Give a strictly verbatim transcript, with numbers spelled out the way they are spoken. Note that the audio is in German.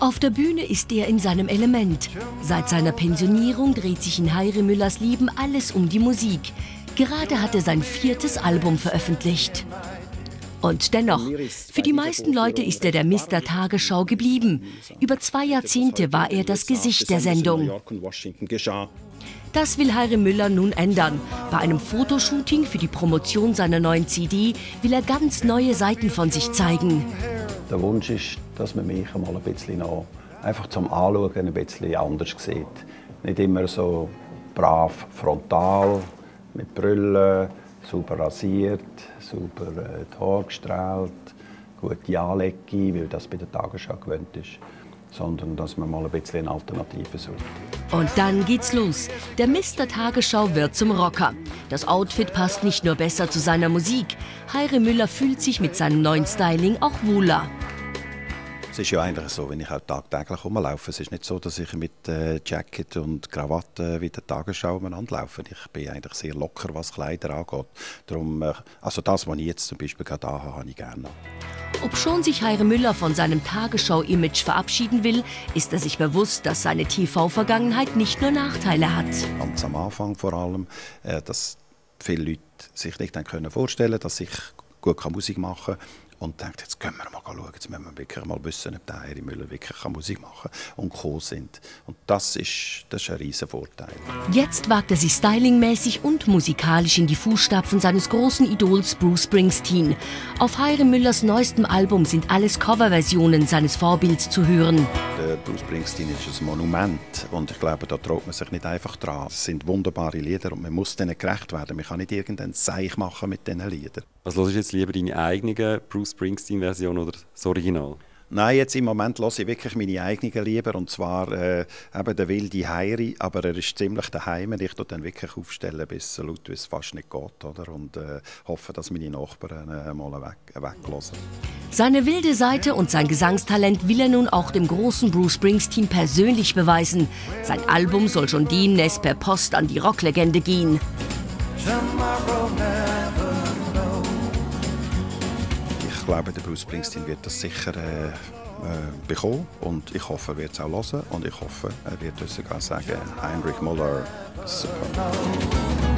Auf der Bühne ist er in seinem Element. Seit seiner Pensionierung dreht sich in Heiri Müllers Leben alles um die Musik. Gerade hat er sein viertes Album veröffentlicht. Und dennoch, für die meisten Leute ist er der Mister Tagesschau geblieben. Über zwei Jahrzehnte war er das Gesicht der Sendung. Das will Heiri Müller nun ändern. Bei einem Fotoshooting für die Promotion seiner neuen C D will er ganz neue Seiten von sich zeigen. Der Wunsch ist, dass man mich mal ein bisschen noch einfach zum Anschauen ein bisschen anders sieht. Nicht immer so brav frontal, mit Brille, super rasiert, super äh, die Haare gestrahlt, gute Anleckung, weil das bei der Tagesschau gewöhnt ist, sondern dass man mal ein bisschen eine Alternative sucht. Und dann geht's los. Der Mister Tagesschau wird zum Rocker. Das Outfit passt nicht nur besser zu seiner Musik. Heiri Müller fühlt sich mit seinem neuen Styling auch wohler. Es ist ja eigentlich so, wenn ich auch tagtäglich rumlaufe. Es ist nicht so, dass ich mit äh, Jacket und Krawatte wie der Tagesschau umeinander laufe. Ich bin eigentlich sehr locker, was Kleider angeht. Darum, äh, also das, was ich jetzt zum Beispiel gerade anhabe, habe ich gerne. Obschon sich Heiri Müller von seinem Tagesschau-Image verabschieden will, ist er sich bewusst, dass seine T V-Vergangenheit nicht nur Nachteile hat. Ganz am Anfang vor allem, äh, dass viele Leute sich nicht dann können vorstellen, dass ich gut Musik machen kann. Und denkt, jetzt können wir mal schauen, jetzt müssen wir wirklich mal wissen, ob der Heiri Müller wirklich Musik machen kann und gekommen sind. Und das ist, das ist ein riesen Vorteil. Jetzt wagt er sich stylingmäßig und musikalisch in die Fußstapfen seines großen Idols Bruce Springsteen. Auf Heiri Müllers neuestem Album sind alles Coverversionen seines Vorbilds zu hören. Der Bruce Springsteen ist ein Monument und ich glaube, da traut man sich nicht einfach dran. Es sind wunderbare Lieder und man muss denen gerecht werden. Man kann nicht irgendeinen Seich machen mit diesen Liedern. Was hörst du jetzt lieber, deine eigene Bruce Springsteen-Version oder das Original? Nein, jetzt im Moment höre ich wirklich meine eigenen lieber, und zwar äh, eben der wilde Heiri, aber er ist ziemlich daheim und ich tue dann wirklich aufstellen, bis so laut wie es fast nicht geht, oder? Und äh, hoffe, dass meine Nachbarn äh, mal weg, weglassen. Seine wilde Seite und sein Gesangstalent will er nun auch dem großen Bruce Springsteen persönlich beweisen. Sein Album soll schon demnächst per Post an die Rocklegende gehen. Ich glaube, der Bruce Springsteen wird das sicher äh, äh, bekommen und ich hoffe, er wird es auch hören und ich hoffe, er wird uns sogar sagen, Heinrich Müller, super.